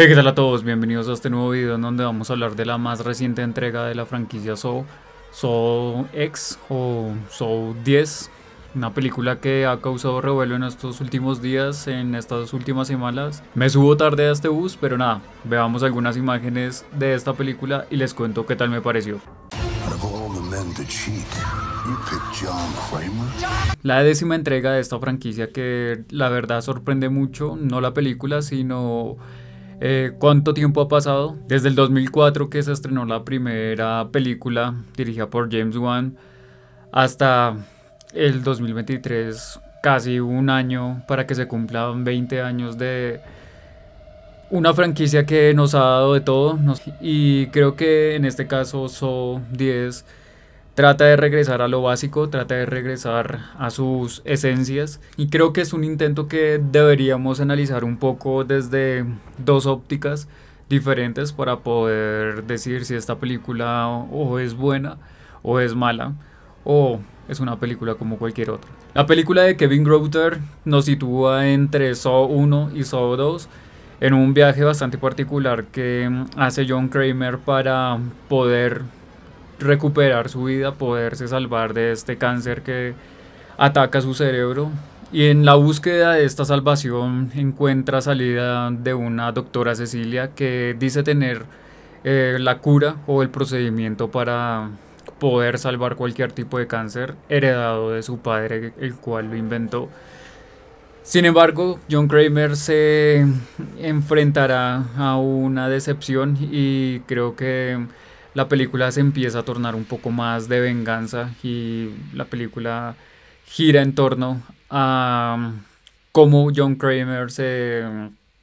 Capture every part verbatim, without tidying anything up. Hey, ¿qué tal a todos? Bienvenidos a este nuevo video en donde vamos a hablar de la más reciente entrega de la franquicia Saw, Saw X o Saw diez, una película que ha causado revuelo en estos últimos días, en estas últimas semanas. Me subo tarde a este bus, pero nada, veamos algunas imágenes de esta película y les cuento qué tal me pareció. La décima entrega de esta franquicia que la verdad sorprende mucho, no la película, sino... Eh, ¿cuánto tiempo ha pasado? Desde el dos mil cuatro que se estrenó la primera película dirigida por James Wan hasta el dos mil veintitrés, casi un año para que se cumplan veinte años de una franquicia que nos ha dado de todo. Y creo que en este caso Saw diez trata de regresar a lo básico, trata de regresar a sus esencias, y creo que es un intento que deberíamos analizar un poco desde dos ópticas diferentes para poder decir si esta película o es buena o es mala o es una película como cualquier otra. La película de Kevin Greutert nos sitúa entre Saw uno y Saw dos en un viaje bastante particular que hace John Kramer para poder recuperar su vida, poderse salvar de este cáncer que ataca su cerebro, y en la búsqueda de esta salvación encuentra salida de una doctora, Cecilia, que dice tener eh, la cura o el procedimiento para poder salvar cualquier tipo de cáncer heredado de su padre, el cual lo inventó. Sin embargo, John Kramer se enfrentará a una decepción y creo que la película se empieza a tornar un poco más de venganza, y la película gira en torno a cómo John Kramer se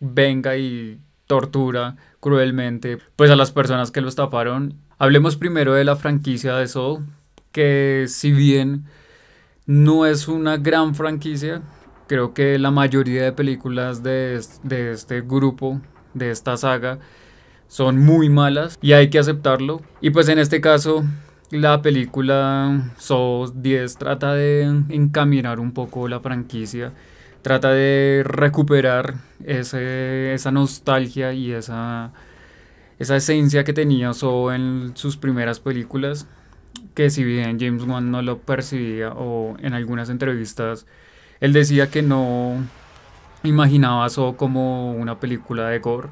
venga y tortura cruelmente pues a las personas que lo estafaron. Hablemos primero de la franquicia de Saw, que si bien no es una gran franquicia, creo que la mayoría de películas de, de este grupo, de esta saga, son muy malas y hay que aceptarlo. Y pues en este caso la película Saw diez trata de encaminar un poco la franquicia, trata de recuperar ese, esa nostalgia y esa, esa esencia que tenía Saw en sus primeras películas, que si bien James Wan no lo percibía, o en algunas entrevistas él decía que no imaginaba Saw como una película de gore,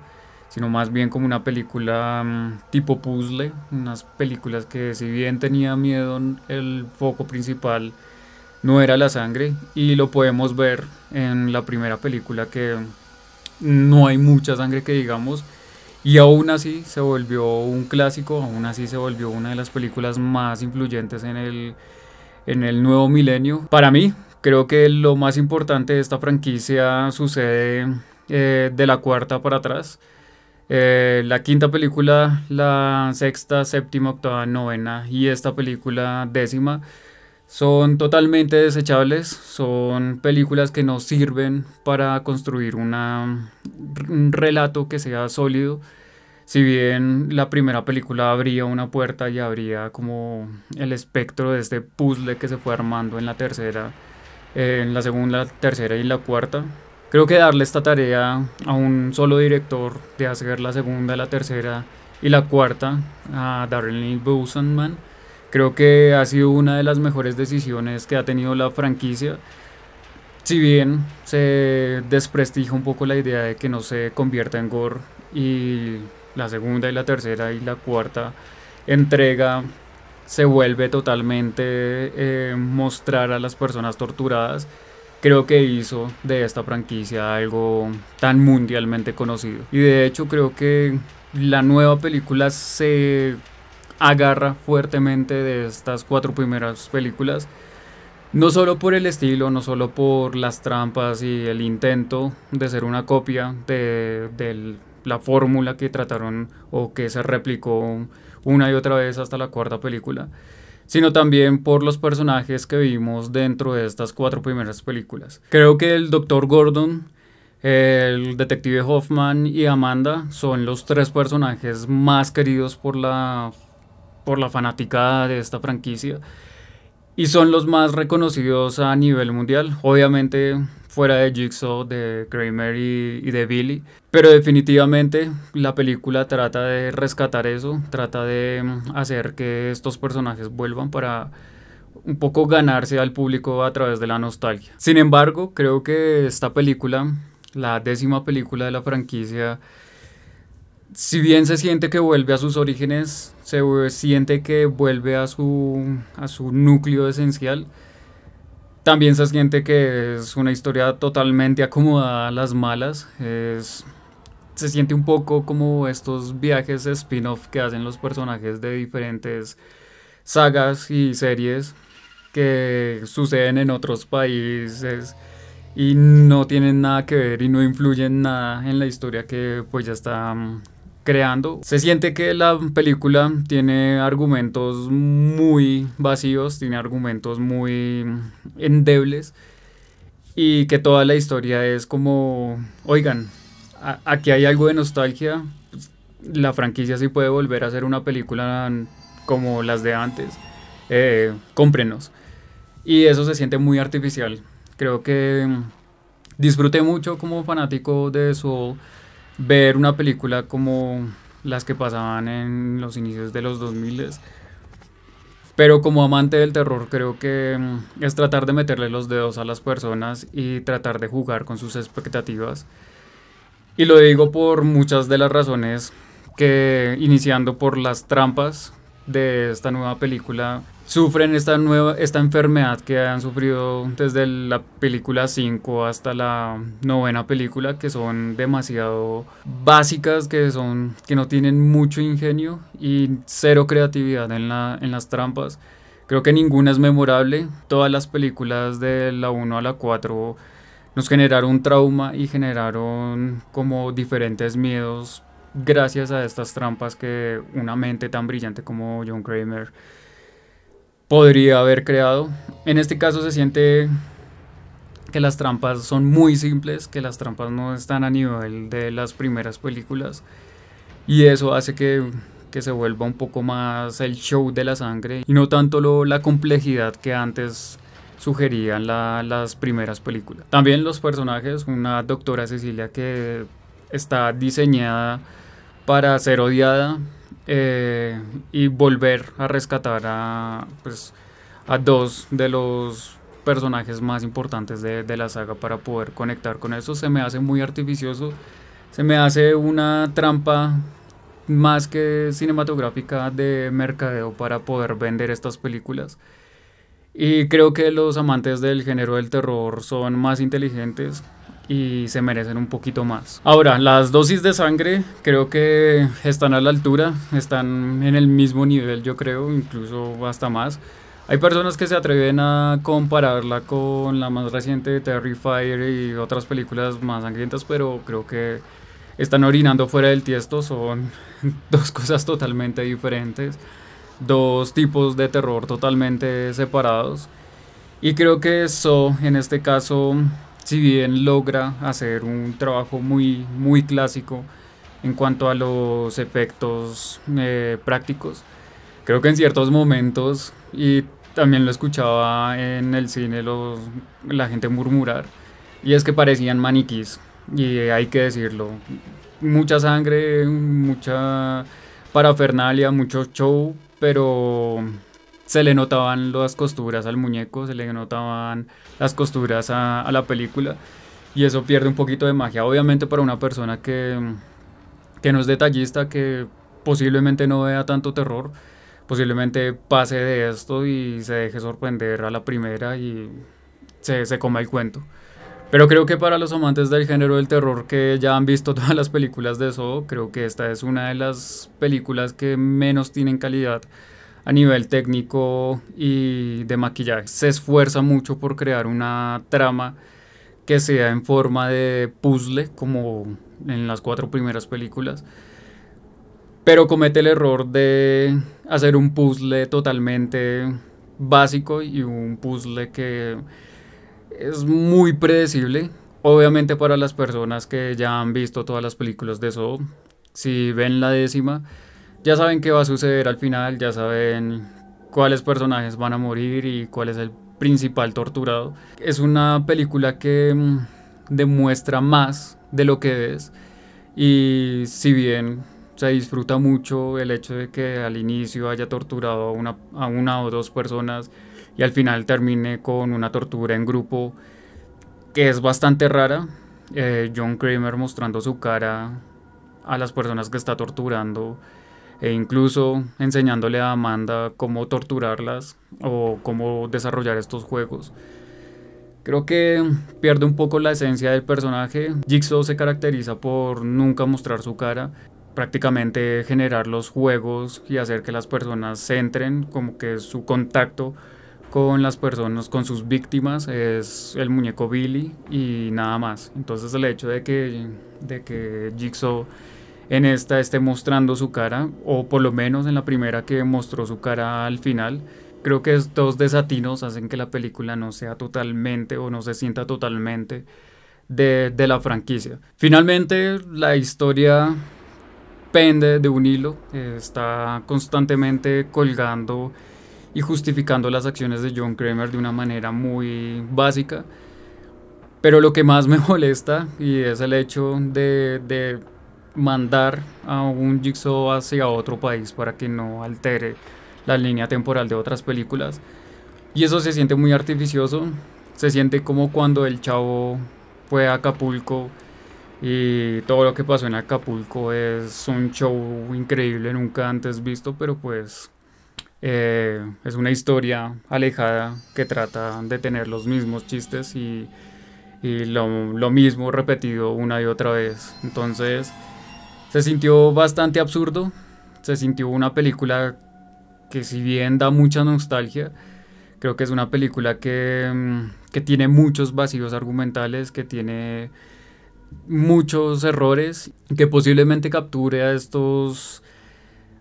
sino más bien como una película um, tipo puzzle, unas películas que si bien tenía miedo, el foco principal no era la sangre, y lo podemos ver en la primera película que no hay mucha sangre que digamos, y aún así se volvió un clásico, aún así se volvió una de las películas más influyentes en el, en el nuevo milenio. Para mí, creo que lo más importante de esta franquicia sucede eh, de la cuarta para atrás. Eh, la quinta película, la sexta, séptima, octava, novena y esta película décima son totalmente desechables, son películas que no sirven para construir una, un relato que sea sólido. Si bien la primera película abría una puerta y abría como el espectro de este puzzle que se fue armando en la tercera, eh, en la segunda, tercera y la cuarta. Creo que darle esta tarea a un solo director de hacer la segunda, la tercera y la cuarta, a Darren Lynn Bousman, creo que ha sido una de las mejores decisiones que ha tenido la franquicia. Si bien se desprestigia un poco la idea de que no se convierta en gore, y la segunda y la tercera y la cuarta entrega se vuelve totalmente eh, mostrar a las personas torturadas, creo que hizo de esta franquicia algo tan mundialmente conocido. Y de hecho creo que la nueva película se agarra fuertemente de estas cuatro primeras películas, no solo por el estilo, no solo por las trampas y el intento de ser una copia de, de la fórmula que trataron o que se replicó una y otra vez hasta la cuarta película, sino también por los personajes que vimos dentro de estas cuatro primeras películas. Creo que el doctor Gordon, el detective Hoffman y Amanda son los tres personajes más queridos por la, por la fanaticada de esta franquicia, y son los más reconocidos a nivel mundial. Obviamente fuera de Jigsaw, de Kramer y, y de Billy. Pero definitivamente la película trata de rescatar eso, trata de hacer que estos personajes vuelvan para un poco ganarse al público a través de la nostalgia. Sin embargo, creo que esta película, la décima película de la franquicia, si bien se siente que vuelve a sus orígenes, se siente que vuelve a su, a su núcleo esencial, también se siente que es una historia totalmente acomodada a las malas. Es, se siente un poco como estos viajes spin-off que hacen los personajes de diferentes sagas y series que suceden en otros países y no tienen nada que ver y no influyen nada en la historia que pues ya está creando. Se siente que la película tiene argumentos muy vacíos, tiene argumentos muy endebles y que toda la historia es como, oigan, aquí hay algo de nostalgia, la franquicia sí puede volver a hacer una película como las de antes, eh, cómprenos. Y eso se siente muy artificial. Creo que disfruté mucho como fanático de Saw ver una película como las que pasaban en los inicios de los dos mil, pero como amante del terror creo que es tratar de meterle los dedos a las personas y tratar de jugar con sus expectativas, y lo digo por muchas de las razones, que iniciando por las trampas de esta nueva película, sufren esta, nueva, esta enfermedad que han sufrido desde la película cinco hasta la novena película, que son demasiado básicas, que, son, que no tienen mucho ingenio y cero creatividad en, la, en las trampas. Creo que ninguna es memorable. Todas las películas de la uno a la cuatro nos generaron trauma y generaron como diferentes miedos gracias a estas trampas que una mente tan brillante como John Kramer podría haber creado. En este caso se siente que las trampas son muy simples, que las trampas no están a nivel de las primeras películas, y eso hace que, que se vuelva un poco más el show de la sangre y no tanto lo, la complejidad que antes sugerían la, las primeras películas. También los personajes, una doctora Cecilia que está diseñada para ser odiada, Eh, y volver a rescatar a, pues, a dos de los personajes más importantes de, de la saga para poder conectar con eso. Se me hace muy artificioso, se me hace una trampa más que cinematográfica de mercadeo para poder vender estas películas, y creo que los amantes del género del terror son más inteligentes y se merecen un poquito más. Ahora, las dosis de sangre creo que están a la altura, están en el mismo nivel, yo creo, incluso hasta más. Hay personas que se atreven a compararla con la más reciente Terrifier y otras películas más sangrientas, pero creo que están orinando fuera del tiesto. Son dos cosas totalmente diferentes, dos tipos de terror totalmente separados, y creo que eso en este caso, si bien logra hacer un trabajo muy, muy clásico en cuanto a los efectos eh, prácticos, creo que en ciertos momentos, y también lo escuchaba en el cine los, la gente murmurar, y es que parecían maniquís, y hay que decirlo, mucha sangre, mucha parafernalia, mucho show, pero se le notaban las costuras al muñeco, se le notaban las costuras a, a la película, y eso pierde un poquito de magia. Obviamente para una persona que, que no es detallista, que posiblemente no vea tanto terror, posiblemente pase de esto y se deje sorprender a la primera y se, se coma el cuento. Pero creo que para los amantes del género del terror que ya han visto todas las películas de Saw, creo que esta es una de las películas que menos tienen calidad a nivel técnico y de maquillaje. Se esfuerza mucho por crear una trama que sea en forma de puzzle, como en las cuatro primeras películas, pero comete el error de hacer un puzzle totalmente básico y un puzzle que es muy predecible. Obviamente para las personas que ya han visto todas las películas de Saw, si ven la décima, ya saben qué va a suceder al final, ya saben cuáles personajes van a morir y cuál es el principal torturado. Es una película que demuestra más de lo que es, y si bien se disfruta mucho el hecho de que al inicio haya torturado a una, a una o dos personas y al final termine con una tortura en grupo que es bastante rara, eh, John Kramer mostrando su cara a las personas que está torturando e incluso enseñándole a Amanda cómo torturarlas o cómo desarrollar estos juegos. Creo que pierde un poco la esencia del personaje. Jigsaw se caracteriza por nunca mostrar su cara, prácticamente generar los juegos y hacer que las personas se entren, como que su contacto con las personas, con sus víctimas, es el muñeco Billy y nada más. Entonces el hecho de que, de que Jigsaw en esta esté mostrando su cara, o por lo menos en la primera que mostró su cara al final, creo que estos desatinos hacen que la película no sea totalmente o no se sienta totalmente de, de la franquicia. Finalmente la historia pende de un hilo, está constantemente colgando y justificando las acciones de John Kramer de una manera muy básica. Pero lo que más me molesta, y es el hecho de, de mandar a un Jigsaw hacia otro país para que no altere la línea temporal de otras películas. Y eso se siente muy artificioso. Se siente como cuando el chavo fue a Acapulco y todo lo que pasó en Acapulco es un show increíble nunca antes visto, pero pues... Eh, es una historia alejada que trata de tener los mismos chistes y, y lo, lo mismo repetido una y otra vez. Entonces se sintió bastante absurdo, se sintió una película que si bien da mucha nostalgia, creo que es una película que, que tiene muchos vacíos argumentales, que tiene muchos errores, que posiblemente capture a estos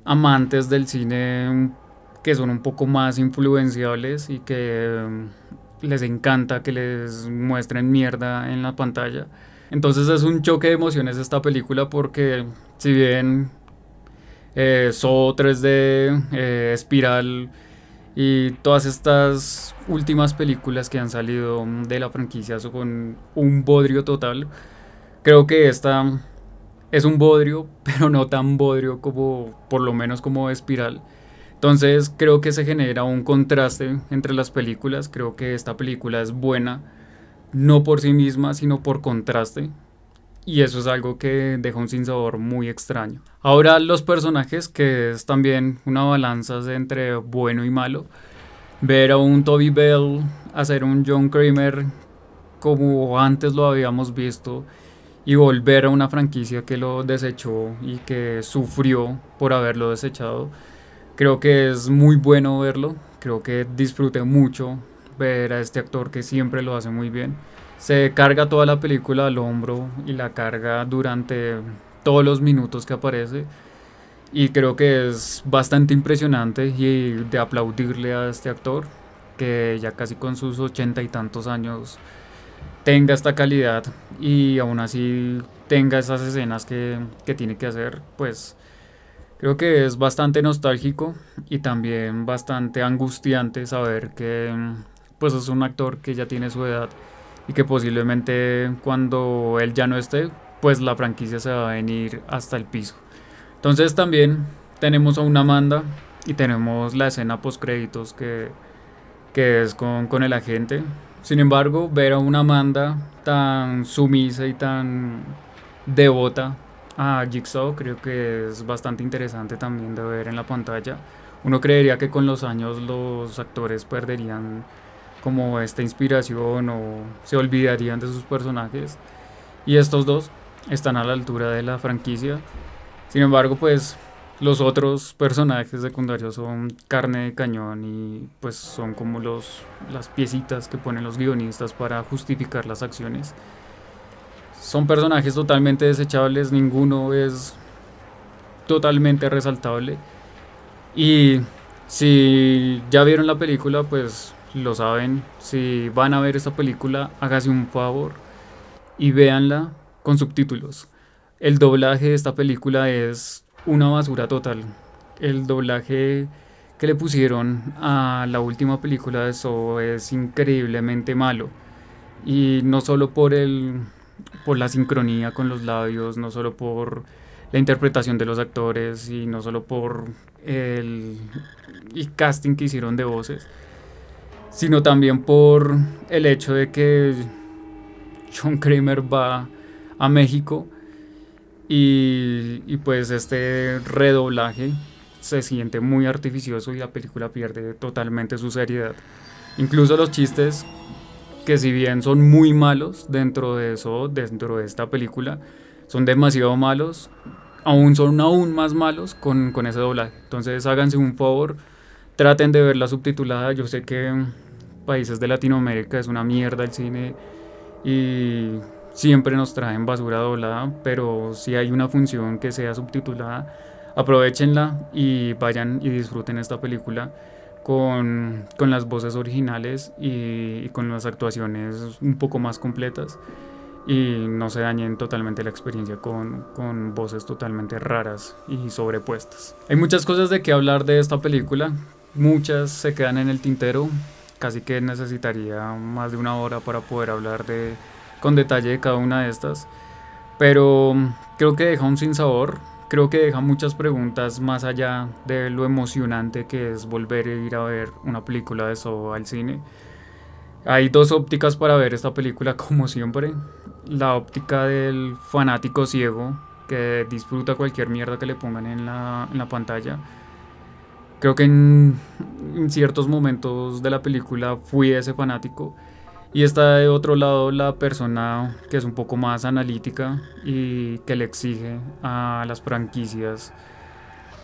amantes del cine un que son un poco más influenciables y que les encanta que les muestren mierda en la pantalla. Entonces es un choque de emociones esta película, porque si bien eh, Saw, tres D, Espiral eh, y todas estas últimas películas que han salido de la franquicia son un bodrio total, creo que esta es un bodrio, pero no tan bodrio como, por lo menos, como Espiral. Entonces creo que se genera un contraste entre las películas. Creo que esta película es buena, no por sí misma, sino por contraste. Y eso es algo que deja un sinsabor muy extraño. Ahora los personajes, que es también una balanza entre bueno y malo. Ver a un Toby Bell hacer un John Kramer como antes lo habíamos visto, y volver a una franquicia que lo desechó y que sufrió por haberlo desechado. Creo que es muy bueno verlo, creo que disfruté mucho ver a este actor que siempre lo hace muy bien. Se carga toda la película al hombro y la carga durante todos los minutos que aparece, y creo que es bastante impresionante y de aplaudirle a este actor, que ya casi con sus ochenta y tantos años tenga esta calidad y aún así tenga esas escenas que, que tiene que hacer. Pues creo que es bastante nostálgico y también bastante angustiante saber que pues es un actor que ya tiene su edad y que posiblemente cuando él ya no esté, pues la franquicia se va a venir hasta el piso. Entonces también tenemos a una Amanda y tenemos la escena postcréditos que, que es con, con el agente. Sin embargo, ver a una Amanda tan sumisa y tan devota a Jigsaw creo que es bastante interesante también de ver en la pantalla. Uno creería que con los años los actores perderían como esta inspiración o se olvidarían de sus personajes, y estos dos están a la altura de la franquicia. Sin embargo, pues los otros personajes secundarios son carne de cañón y pues son como los, las piecitas que ponen los guionistas para justificar las acciones. Son personajes totalmente desechables, ninguno es totalmente resaltable. Y si ya vieron la película, pues lo saben. Si van a ver esta película, hágase un favor y véanla con subtítulos. El doblaje de esta película es una basura total. El doblaje que le pusieron a la última película de Saw es increíblemente malo. Y no solo por, el, por la sincronía con los labios, no solo por la interpretación de los actores y no solo por el, el casting que hicieron de voces, sino también por el hecho de que John Kramer va a México y, y pues este redoblaje se siente muy artificioso y la película pierde totalmente su seriedad. Incluso los chistes, que si bien son muy malos dentro de eso, dentro de esta película, son demasiado malos, aún son aún más malos con, con ese doblaje. Entonces háganse un favor, traten de verla subtitulada. Yo sé que en países de Latinoamérica es una mierda el cine y siempre nos traen basura doblada, pero si hay una función que sea subtitulada, aprovéchenla y vayan y disfruten esta película con, con las voces originales y, y con las actuaciones un poco más completas, y no se dañen totalmente la experiencia con, con voces totalmente raras y sobrepuestas. Hay muchas cosas de qué hablar de esta película, muchas se quedan en el tintero, casi que necesitaría más de una hora para poder hablar de, con detalle de cada una de estas, pero creo que deja un sinsabor, creo que deja muchas preguntas más allá de lo emocionante que es volver a ir a ver una película de Saw al cine. Hay dos ópticas para ver esta película, como siempre. La óptica del fanático ciego, que disfruta cualquier mierda que le pongan en la, en la pantalla. Creo que en, en ciertos momentos de la película fui ese fanático. Y está de otro lado la persona que es un poco más analítica y que le exige a las franquicias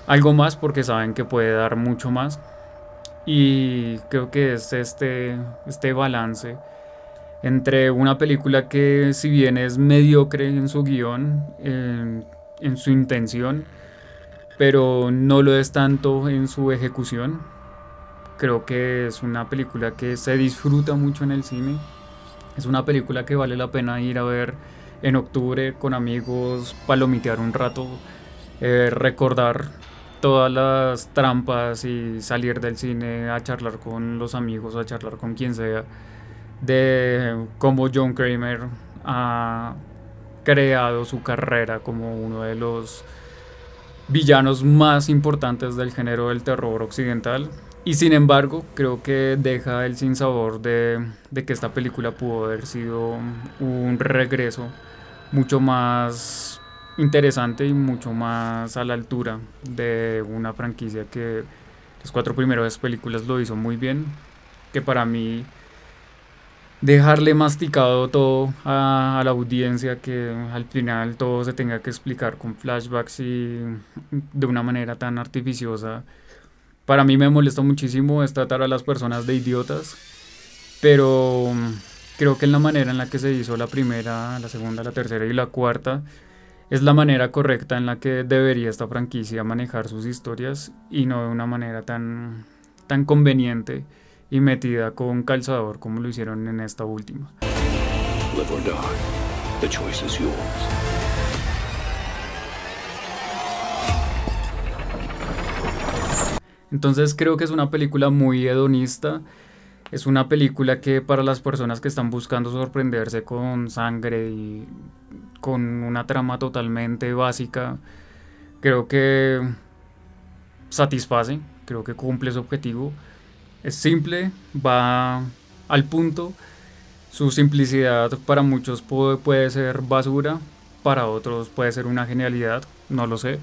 algo más porque saben que puede dar mucho más. Y creo que es este, este balance entre una película que, si bien es mediocre en su guión, en, en su intención, pero no lo es tanto en su ejecución. Creo que es una película que se disfruta mucho en el cine. Es una película que vale la pena ir a ver en octubre con amigos, palomitear un rato, eh, recordar todas las trampas y salir del cine a charlar con los amigos, a charlar con quien sea, de cómo John Kramer ha creado su carrera como uno de los villanos más importantes del género del terror occidental. Y sin embargo, creo que deja el sinsabor de, de que esta película pudo haber sido un regreso mucho más interesante y mucho más a la altura de una franquicia que las cuatro primeras películas lo hizo muy bien, que para mí dejarle masticado todo a, a la audiencia, que al final todo se tenga que explicar con flashbacks y de una manera tan artificiosa, para mí me molesta muchísimo. Es tratar a las personas de idiotas, pero creo que en la manera en la que se hizo la primera, la segunda, la tercera y la cuarta es la manera correcta en la que debería esta franquicia manejar sus historias, y no de una manera tan, tan conveniente y metida con calzador como lo hicieron en esta última. Live or die. The choice is yours. Entonces creo que es una película muy hedonista. Es una película que, para las personas que están buscando sorprenderse con sangre y con una trama totalmente básica, creo que satisface, creo que cumple su objetivo. Es simple, va al punto. Su simplicidad para muchos puede, puede ser basura, para otros puede ser una genialidad, no lo sé.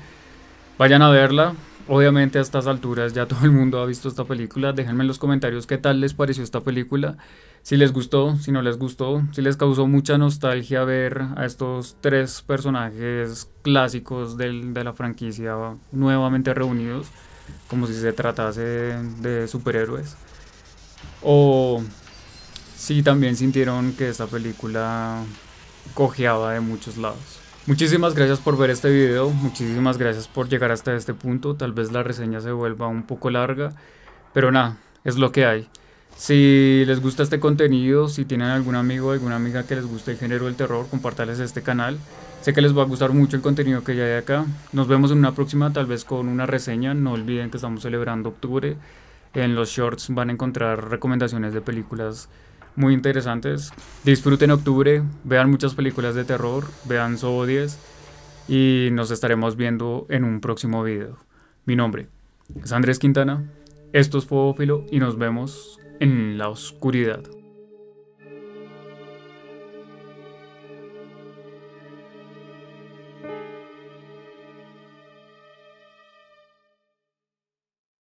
Vayan a verla. Obviamente a estas alturas ya todo el mundo ha visto esta película. Déjenme en los comentarios qué tal les pareció esta película, si les gustó, si no les gustó, si les causó mucha nostalgia ver a estos tres personajes clásicos del, de la franquicia nuevamente reunidos, como si se tratase de, de superhéroes, o si también sintieron que esta película cojeaba de muchos lados. Muchísimas gracias por ver este video, muchísimas gracias por llegar hasta este punto. Tal vez la reseña se vuelva un poco larga, pero nada, es lo que hay. Si les gusta este contenido, si tienen algún amigo o alguna amiga que les guste el género del terror, compártales este canal. Sé que les va a gustar mucho el contenido que ya hay acá. Nos vemos en una próxima, tal vez con una reseña. No olviden que estamos celebrando octubre. En los shorts van a encontrar recomendaciones de películas muy interesantes. Disfruten octubre, vean muchas películas de terror, vean Saw diez y nos estaremos viendo en un próximo video. Mi nombre es Andrés Quintana, esto es Fobófilo y nos vemos en la oscuridad.